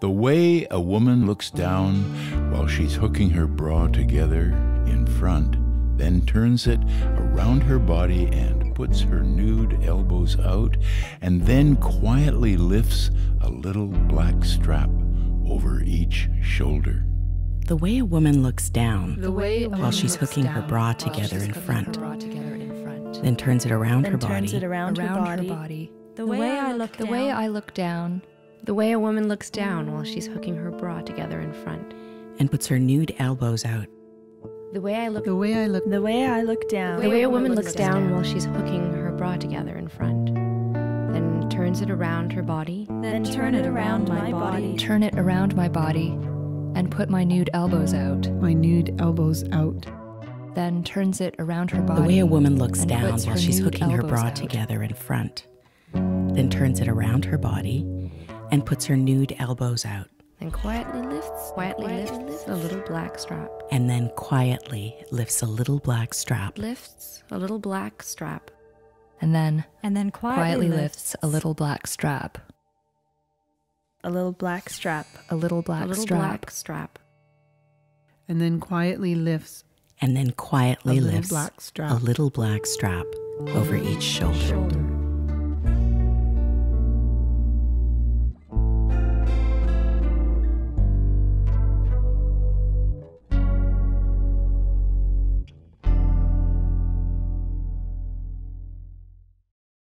The way a woman looks down while she's hooking her bra together in front, then turns it around her body and puts her nude elbows out, and then quietly lifts a little black strap over each shoulder. The way a woman looks down while she's hooking her bra together in front, then turns it around her body. The way I look down. The way a woman looks down while she's hooking her bra together in front, and puts her nude elbows out. The way I look. The way I look down. The way a woman looks down while she's hooking her bra together in front, then turns it around her body. Then turn it around my body. Turn it around my body, and put my nude elbows out. My nude elbows out. Then turns it around her body. The way a woman looks down while she's hooking her bra together in front, then turns it around her body. And puts her nude elbows out. And quietly lifts a little black strap. And then quietly lifts a little black strap. Lifts a little black strap. And then quietly lifts a little black strap. A little black strap. A little black strap. A little black strap. And then quietly lifts. And then quietly lifts a little black strap over each shoulder.